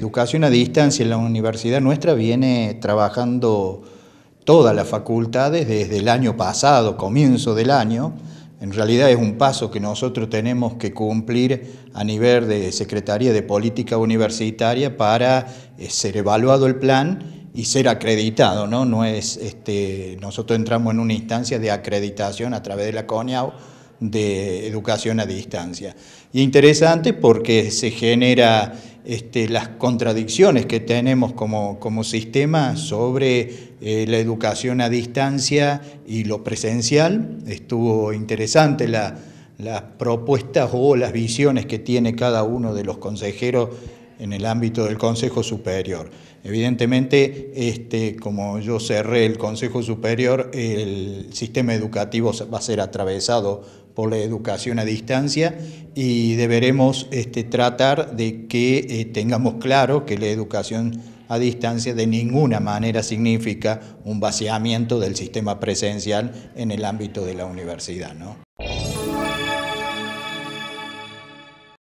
educación a distancia en la universidad nuestra viene trabajando todas las facultades desde el año pasado, comienzo del año. En realidad es un paso que nosotros tenemos que cumplir a nivel de Secretaría de Política Universitaria para ser evaluado el plan y ser acreditado, ¿no? No es, nosotros entramos en una instancia de acreditación a través de la CONEAU de educación a distancia. Y interesante porque se genera las contradicciones que tenemos como sistema sobre la educación a distancia y lo presencial. Estuvo interesante las propuestas o las visiones que tiene cada uno de los consejeros en el ámbito del Consejo Superior. Evidentemente, como yo cerré el Consejo Superior, el sistema educativo va a ser atravesado por la educación a distancia y deberemos tratar de que tengamos claro que la educación a distancia de ninguna manera significa un vaciamiento del sistema presencial en el ámbito de la universidad, ¿no?